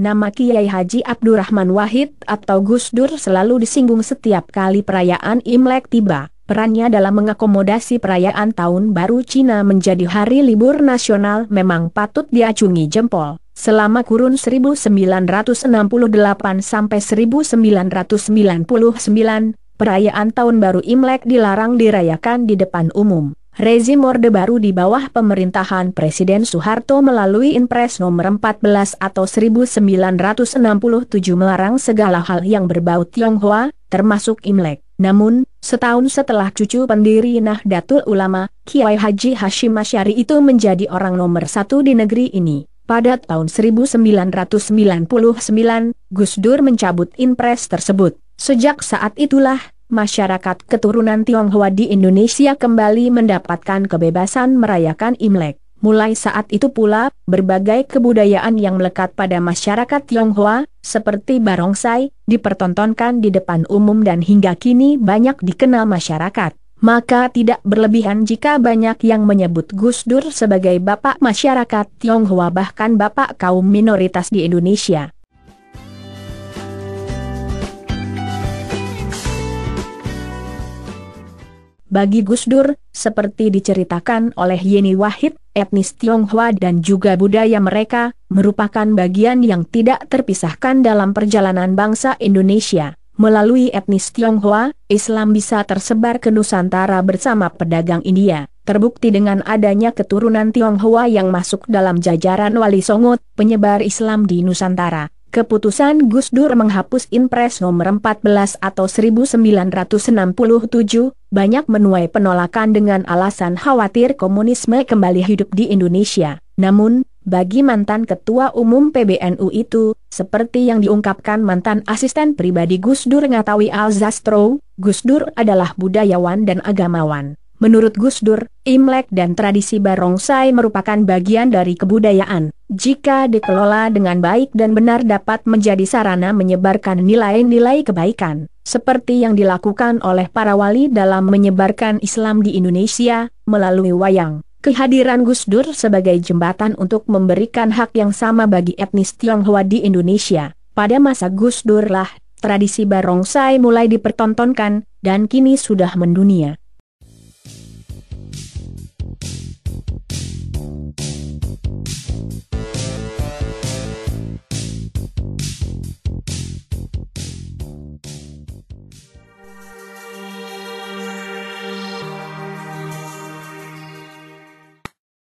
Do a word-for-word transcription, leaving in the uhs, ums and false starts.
Nama Kyai Haji Abdurrahman Wahid atau Gus Dur selalu disinggung setiap kali perayaan Imlek tiba. Perannya dalam mengakomodasi perayaan Tahun Baru Cina menjadi hari libur nasional memang patut diacungi jempol. Selama kurun seribu sembilan ratus enam puluh delapan sampai seribu sembilan ratus sembilan puluh sembilan, perayaan Tahun Baru Imlek dilarang dirayakan di depan umum. Rezim Orde Baru di bawah pemerintahan Presiden Soeharto melalui Inpres nomor empat belas atau seribu sembilan ratus enam puluh tujuh melarang segala hal yang berbau Tionghoa, termasuk Imlek. Namun, setahun setelah cucu pendiri Nahdlatul Ulama, Kyai Haji Hasyim Asy'ari itu menjadi orang nomor satu di negeri ini. Pada tahun seribu sembilan ratus sembilan puluh sembilan, Gus Dur mencabut Inpres tersebut. Sejak saat itulah, masyarakat keturunan Tionghoa di Indonesia kembali mendapatkan kebebasan merayakan Imlek. Mulai saat itu pula, berbagai kebudayaan yang melekat pada masyarakat Tionghoa, seperti Barongsai, dipertontonkan di depan umum dan hingga kini banyak dikenal masyarakat. Maka tidak berlebihan jika banyak yang menyebut Gus Dur sebagai bapak masyarakat Tionghoa, bahkan bapak kaum minoritas di Indonesia. Bagi Gus Dur, seperti diceritakan oleh Yeni Wahid, etnis Tionghoa dan juga budaya mereka merupakan bagian yang tidak terpisahkan dalam perjalanan bangsa Indonesia. Melalui etnis Tionghoa, Islam bisa tersebar ke Nusantara bersama pedagang India. Terbukti dengan adanya keturunan Tionghoa yang masuk dalam jajaran Wali Songo, penyebar Islam di Nusantara. Keputusan Gus Dur menghapus Inpres nomor empat belas atau seribu sembilan ratus enam puluh tujuh, banyak menuai penolakan dengan alasan khawatir komunisme kembali hidup di Indonesia. Namun, bagi mantan Ketua Umum P B N U itu, seperti yang diungkapkan mantan asisten pribadi Gus Dur Ngatawi Al-Zastrow, Gus Dur adalah budayawan dan agamawan. Menurut Gus Dur, Imlek dan tradisi Barongsai merupakan bagian dari kebudayaan. Jika dikelola dengan baik dan benar dapat menjadi sarana menyebarkan nilai-nilai kebaikan. Seperti yang dilakukan oleh para wali dalam menyebarkan Islam di Indonesia, melalui wayang. Kehadiran Gus Dur sebagai jembatan untuk memberikan hak yang sama bagi etnis Tionghoa di Indonesia. Pada masa Gus Dur lah, tradisi Barongsai mulai dipertontonkan, dan kini sudah mendunia.